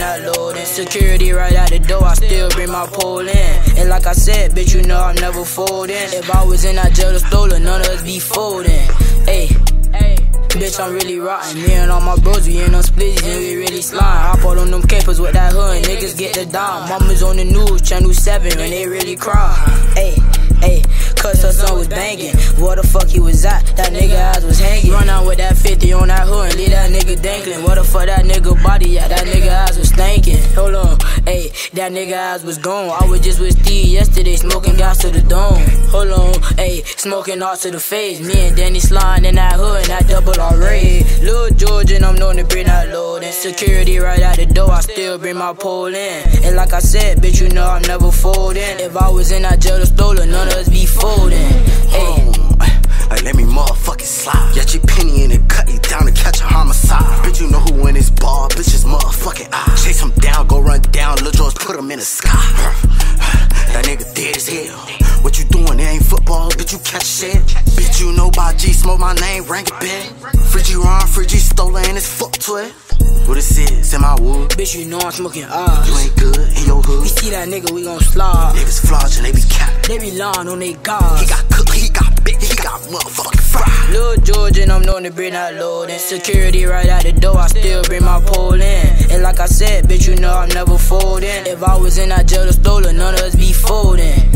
when I load in. Security right out the door, I still bring my pole in. And like I said, bitch, you know I'm never folding. If I was in that jail or stolen, none of us be folding. Ayy, bitch, I'm really rotten. Me and all my bros, we in them splits and we really slime. Hop out on them capers with that hood, niggas get the dime. Mama's on the news, Channel 7, and they really cry. Ayy, cause her son was banging. Where the fuck he was at? That nigga eyes was hanging. Run out with that 50 on that hood and leave that nigga dangling. Where the fuck that nigga body at? That nigga eyes was stinking. Hold on, ayy, that nigga eyes was gone. I was just with Steve yesterday, smoking gas to the dome. Hold on, ayy, smoking all to the face. Me and Danny sliding in that hood and that double R raid. Lil' Georgie and I'm known to bring that load in. Security right out the door, I still bring my pole in. And like I said, bitch, you know I'm never folding. If I was in that jail or stolen, none of us be folding. Like, let me motherfucking slide. Got your penny in the cut, you down to catch a homicide. Bitch, you know who in this bar, bitch's motherfucking eye. Chase him down, go run down, Lil' George put him in the sky. That nigga dead as hell. What you doing, it ain't football, bitch, you catch shit. Bitch, you know by G, smoke my name, rank it back. Friggy Ron, Friggy stolen, and it's fuck to it. What it says in my wood. Bitch, you know I'm smoking eyes. You ain't good in your hood. We see that nigga, we gon' slide. Niggas flawed and they be capped. They be lying on they guys. He got cooked, he got big, he got motherfucking fried. Lil' Georgie and I'm known to bring that load in. Security right out the door, I still bring my pole in. And like I said, bitch, you know I'm never folding. If I was in that jail or stolen, none of us be folding.